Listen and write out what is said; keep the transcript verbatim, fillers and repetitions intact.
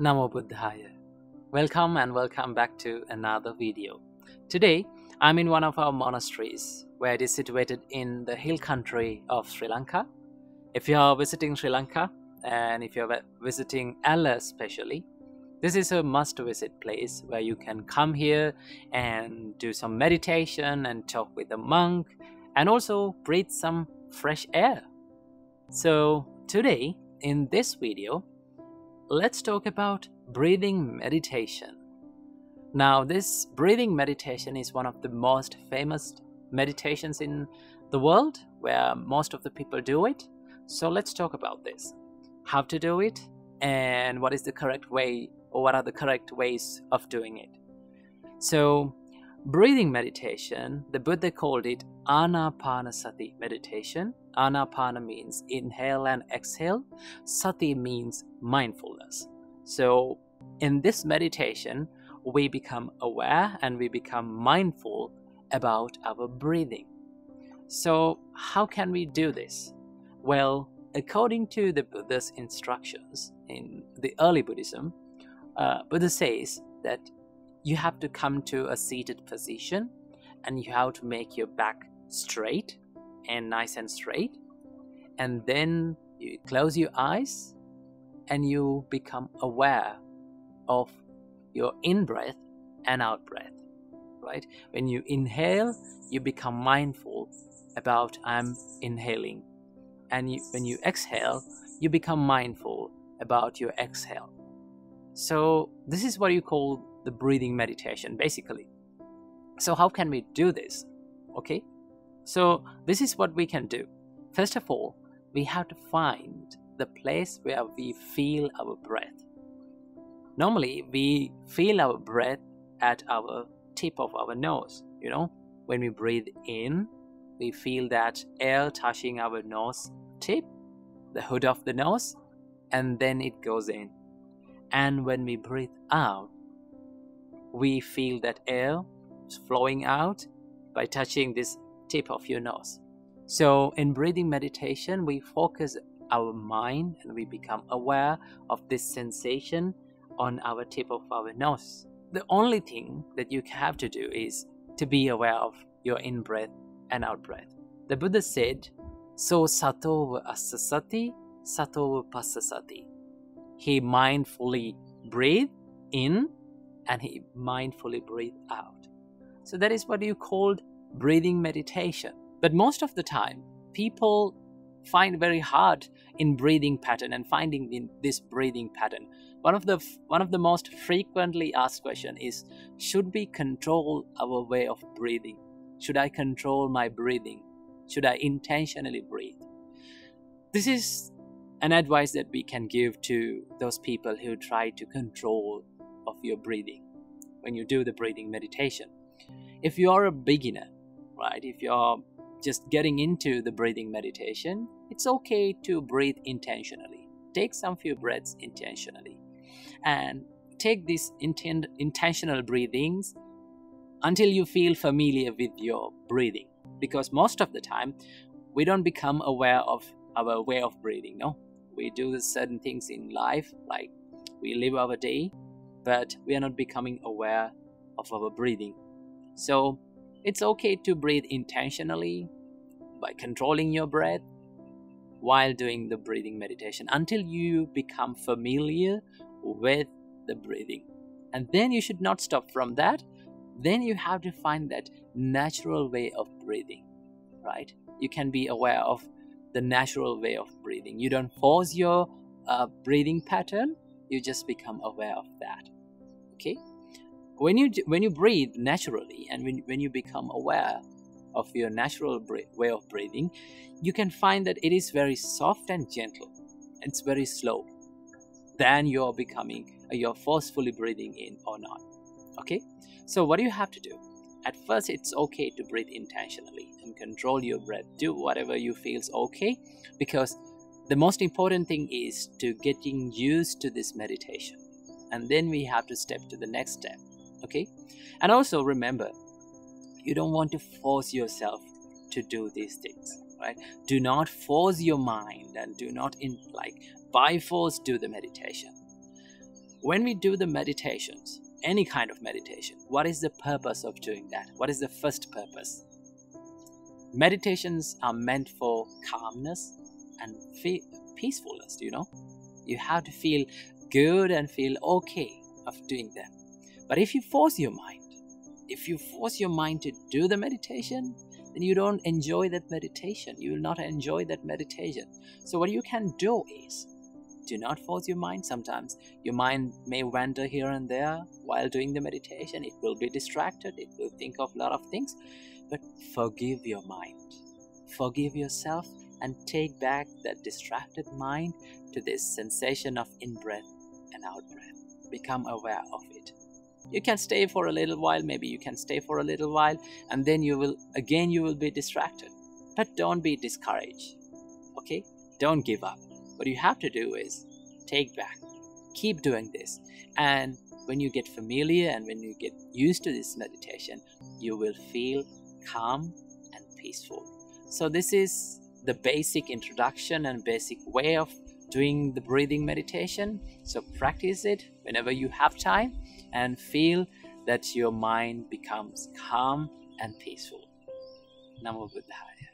Namo Buddhaya. Welcome and welcome back to another video. Today I'm in one of our monasteries where it is situated in the hill country of Sri Lanka. If you are visiting Sri Lanka and if you are visiting Ella especially, this is a must visit place where you can come here and do some meditation and talk with a monk and also breathe some fresh air. So today in this video, let's talk about breathing meditation. Now, this breathing meditation is one of the most famous meditations in the world where most of the people do it. So let's talk about this, how to do it and what is the correct way or what are the correct ways of doing it. So breathing meditation, the Buddha called it Anapanasati meditation. Anapana means inhale and exhale. Sati means mindfulness. So in this meditation, we become aware and we become mindful about our breathing. So how can we do this? Well, according to the Buddha's instructions in the early Buddhism, uh, Buddha says that you have to come to a seated position and you have to make your back straight and nice and straight, and then you close your eyes and you become aware of your in-breath and out-breath, right? When you inhale, you become mindful about I'm inhaling, and you, when you exhale, you become mindful about your exhale. So this is what you call the breathing meditation basically. So how can we do this? Okay, so this is what we can do. First of all, we have to find the place where we feel our breath. Normally we feel our breath at our tip of our nose. You know, when we breathe in, we feel that air touching our nose tip, the hood of the nose, and then it goes in. And when we breathe out, we feel that air flowing out by touching this tip of your nose. So in breathing meditation, we focus our mind and we become aware of this sensation on our tip of our nose. The only thing that you have to do is to be aware of your in-breath and out-breath. The Buddha said, so sato asasati, sato pasasati. He mindfully breathed in and he mindfully breathed out. So that is what you called breathing meditation. But most of the time, people find very hard in breathing pattern and finding in this breathing pattern. One of the one of the most frequently asked question is, should we control our way of breathing? Should I control my breathing? Should I intentionally breathe? This is an advice that we can give to those people who try to control of your breathing when you do the breathing meditation. If you are a beginner, right, if you're just getting into the breathing meditation, it's okay to breathe intentionally. Take some few breaths intentionally and take these intent intentional breathings until you feel familiar with your breathing, because most of the time we don't become aware of our way of breathing. No, we do certain things in life, like we live our day, but we are not becoming aware of our breathing. So it's okay to breathe intentionally by controlling your breath while doing the breathing meditation until you become familiar with the breathing. And then you should not stop from that. Then you have to find that natural way of breathing, right? You can be aware of the natural way of breathing. You don't force your uh, breathing pattern. You just become aware of that. Okay, when you when you breathe naturally and when, when you become aware of your natural way of breathing, you can find that it is very soft and gentle. It's very slow. Then you're becoming you're forcefully breathing in or not. Okay, so what do you have to do? At first, it's okay to breathe intentionally and control your breath. Do whatever you feels okay, because the most important thing is to getting used to this meditation, and then we have to step to the next step. Okay, and also remember, you don't want to force yourself to do these things, right? Do not force your mind and do not in like by force do the meditation. When we do the meditations, any kind of meditation, what is the purpose of doing that? What is the first purpose? Meditations are meant for calmness and peacefulness, you know. You have to feel good and feel okay of doing them. But if you force your mind, if you force your mind to do the meditation, then you don't enjoy that meditation. You will not enjoy that meditation. So what you can do is, do not force your mind. Sometimes your mind may wander here and there while doing the meditation. It will be distracted. It will think of a lot of things. But forgive your mind. Forgive yourself and take back that distracted mind to this sensation of in-breath and out-breath. Become aware of it. You can stay for a little while. Maybe you can stay for a little while. And then you will, again, you will be distracted. But don't be discouraged. Okay? Don't give up. What you have to do is take back, keep doing this, and when you get familiar and when you get used to this meditation, you will feel calm and peaceful. So this is the basic introduction and basic way of doing the breathing meditation. So practice it whenever you have time and feel that your mind becomes calm and peaceful. Namo Buddhaya.